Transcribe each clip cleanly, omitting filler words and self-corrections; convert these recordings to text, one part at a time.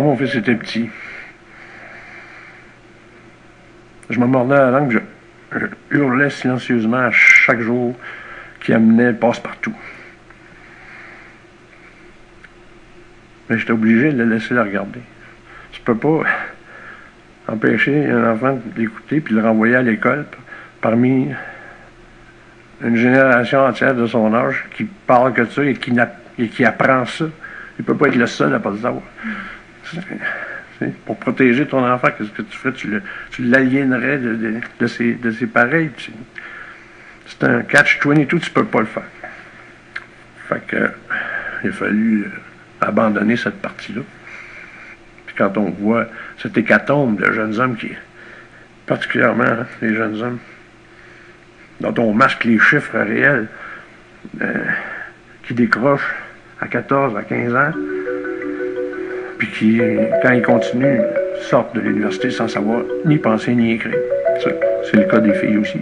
comment on fait c'était petit? Je me mordais la langue, je hurlais silencieusement à chaque jour qui amenait Passe-Partout. Mais j'étais obligé de le laisser la regarder. Tu peux pas empêcher un enfant de l'écouter puis de le renvoyer à l'école parmi une génération entière de son âge qui parle que de ça et qui apprend ça. Il peut pas être le seul à pas le savoir. Pour protéger ton enfant, qu'est-ce que tu ferais? Tu l'aliénerais de ses pareils. C'est un catch-22, tu peux pas le faire. Fait que, il a fallu abandonner cette partie-là. Puis quand on voit cette hécatombe de jeunes hommes qui, particulièrement hein, les jeunes hommes, dont on masque les chiffres réels, qui décrochent à 14, à 15 ans, puis qui, quand ils continuent, sortent de l'université sans savoir ni penser ni écrire. C'est le cas des filles aussi.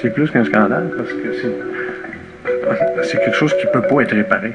C'est plus qu'un scandale, parce que c'est quelque chose qui ne peut pas être réparé.